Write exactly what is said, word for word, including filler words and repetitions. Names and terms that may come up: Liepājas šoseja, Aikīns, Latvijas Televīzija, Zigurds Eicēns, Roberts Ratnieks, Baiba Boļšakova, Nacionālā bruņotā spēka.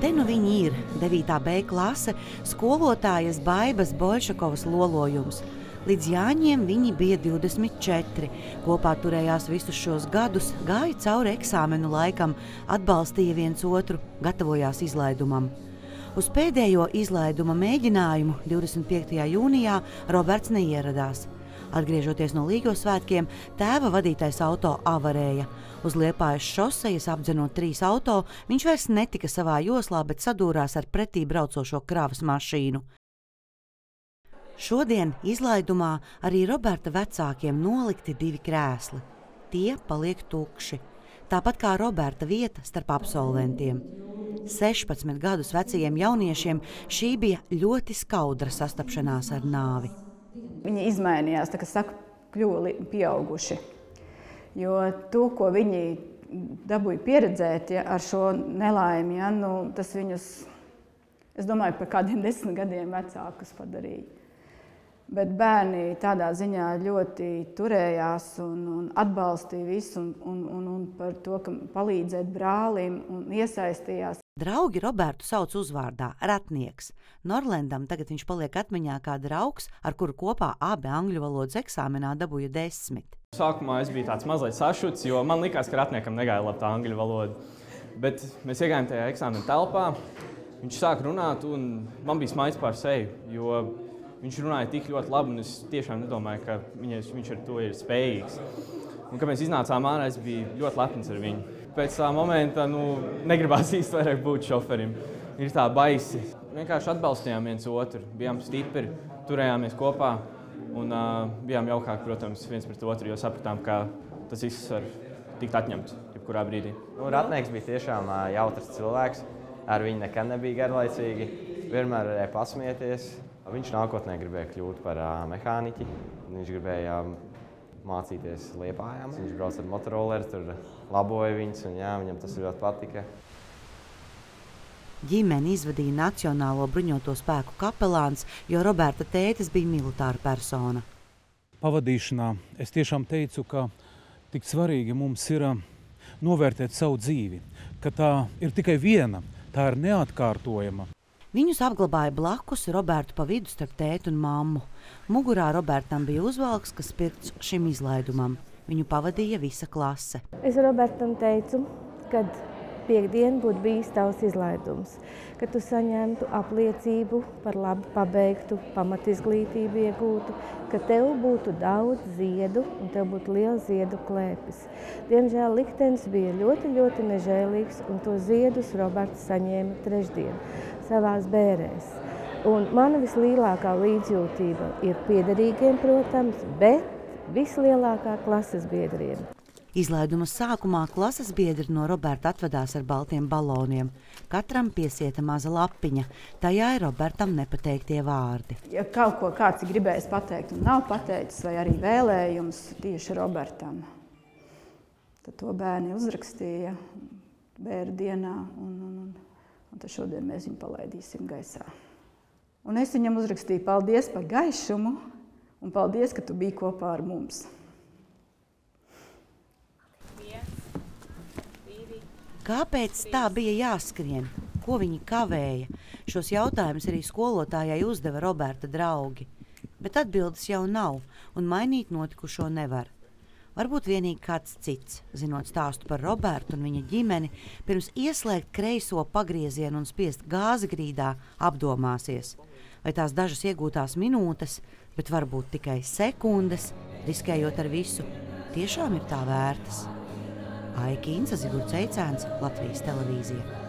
Te nu viņi ir devītā bē klase, skolotājas Baibas Boļšakovas lolojums. Līdz Jāņiem viņi bija divdesmit četri. Kopā turējās visus šos gadus, gāja cauri eksāmenu laikam, atbalstīja viens otru, gatavojās izlaidumam. Uz pēdējo izlaiduma mēģinājumu divdesmit piektajā jūnijā Roberts neieradās. Atgriežoties no Līgo svētkiem, tēva vadītais auto avarēja. Uz Liepājas šosejas, apdzenot trīs auto, viņš vairs netika savā joslā, bet sadūrās ar pretī braucošo kravas mašīnu. Šodien izlaidumā arī Roberta vecākiem nolikti divi krēsli. Tie paliek tukši. Tāpat kā Roberta vieta starp absolventiem. sešpadsmit gadus vecajiem jauniešiem šī bija ļoti skaudra sastapšanās ar nāvi. Viņi izmainījās, tā kā saka, kļuva pieauguši, jo to, ko viņi dabūja pieredzēt ja, ar šo nelaimi, ja, nu, tas viņus, es domāju, par kādiem desmit gadiem vecākus padarīja. Bet bērni tādā ziņā ļoti turējās un, un atbalstīja visu un, un, un, un par to, ka palīdzēt brālim un iesaistījās. Draugi Robertu sauc uzvārdā Ratnieks. Norlendam tagad viņš paliek atmiņā kā draugs, ar kuru kopā abi angļu valodas eksāmenā dabūja desmit. Sākumā es biju tāds mazliet sašuts, jo man likās, ka Ratniekam negāja labi tā angļu valoda. Bet mēs iegājām tajā eksāmena telpā, viņš sāk runāt un man bija smaids pār seju, jo viņš runāja tik ļoti labi un es tiešām nedomāju, ka viņas, viņš ar to ir spējīgs. Un, kad mēs iznācām ārā, es biju ļoti lepns ar viņu. Pēc tā momenta nu, negribās īsti vairāk būt šoferim. Ir tā baisi. Vienkārši atbalstījām viens otru, bijām stipri, turējāmies kopā un uh, bijām jaukāki, protams, viens pret otru, jo sapratām, ka tas viss var tikt atņemts jebkurā brīdī. Nu, Ratnieks bija tiešām uh, jautrs cilvēks. Ar viņu nekad nebija garlaicīgi. Vienmēr varēja pasmieties. Viņš nākotnē gribēja kļūt par uh, mehāniķi. Viņš gribēja um, mācīties Liepājām. Viņš brauc ar motoroleru, tur laboja viņus, un jā, viņam tas ļoti patika. Ģimeni izvadīja Nacionālo bruņoto spēku kapelāns, jo Roberta tētis bija militāra persona. Pavadīšanā es tiešām teicu, ka tik svarīgi mums ir novērtēt savu dzīvi, ka tā ir tikai viena, tā ir neatkārtojama. Viņus apglabāja blakus, Robertu pa vidu starp tētu un mammu. Mugurā Robertam bija uzvalks, kas pirts šim izlaidumam. Viņu pavadīja visa klase. Es Robertam teicu, kad piekdien būtu bijis tavs izlaidums, kad tu saņemtu apliecību par labi pabeigtu, pamatizglītību iegūtu, ka tev būtu daudz ziedu un tev būtu liels ziedu klēpis. Diemžēl liktenis bija ļoti, ļoti nežēlīgs un to ziedus Roberts saņēma trešdien savās bērēs. Un mana vislielākā līdzjūtība ir piederīgiem, protams, bet vislielākā klases biedriem. Izlaiduma sākumā klases biedri no Roberta atvedās ar baltiem baloniem. Katram piesieta maza lapiņa. Tajā ir Robertam nepateiktie vārdi. Ja kaut ko kāds gribējis pateikt un nav pateicis, vai arī vēlējums tieši Robertam, tad to bērni uzrakstīja bērnu dienā un, un, un, un tad šodien mēs viņu palaidīsim gaisā. Un es viņam uzrakstīju paldies par gaišumu un paldies, ka tu biji kopā ar mums. Kāpēc tā bija jāskrien? Ko viņi kavēja? Šos jautājumus arī skolotājai uzdeva Roberta draugi. Bet atbildes jau nav, un mainīt notikušo nevar. Varbūt vienīgi kāds cits, zinot stāstu par Robertu un viņa ģimeni, pirms ieslēgt kreiso pagriezienu un spiest gāzi grīdā, apdomāsies. Vai tās dažas iegūtās minūtes, bet varbūt tikai sekundes, riskējot ar visu, tiešām ir tā vērtas. Aikīns, Zigurds Eicēns, Latvijas televīzija.